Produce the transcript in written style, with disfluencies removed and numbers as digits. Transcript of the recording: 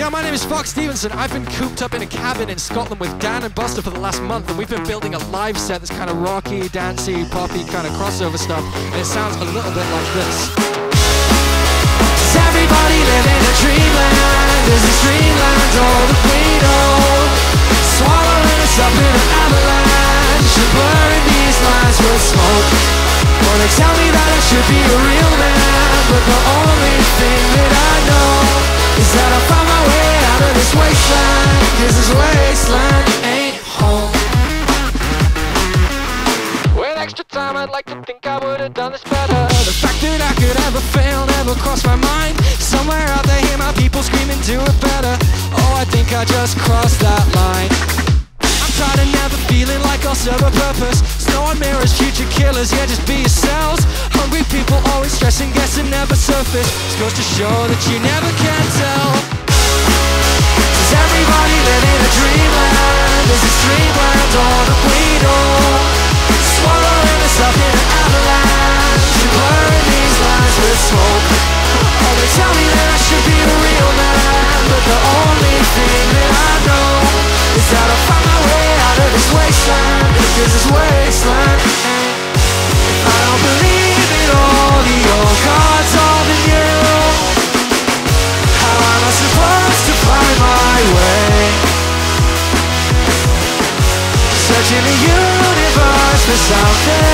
Yeah, my name is Fox Stevenson. I've been cooped up in a cabin in Scotland with Dan and Buster for the last month, and we've been building a live set that's kind of rocky, dancey, poppy, kind of crossover stuff, and it sounds a little bit like this. Does everybody live in a dreamland? Is this dreamland all the freedom? Swallowing us up in an avalanche and blurring these lines with smoke. Well, they tell me that I should be a real man, but the only thing that I know is that I found my way out of this wasteland, 'cause this wasteland ain't home. With extra time, I'd like to think I would've done this better. The fact that I could ever fail never crossed my mind. Somewhere out there, hear my people screaming, do it better. Oh, I think I just crossed that line. I'm tired of never feeling like I'll serve a purpose. Snow and mirrors, future killers, yeah, just be yourselves. Hungry people always stressing, guessing, never surface. It's goes to show that you never can tell. Does everybody live in a dreamland? Is this dreamland all that we know? Swallowing us up in an avalanche and blurring these lines with smoke. Oh, they tell me that I should be a real man, but the only thing that I know is that I'll find my way out of this wasteland, 'cause this wasteland ain't. If I don't believe in all the old gods, all the new, how am I supposed to find my way? Searching the universe for something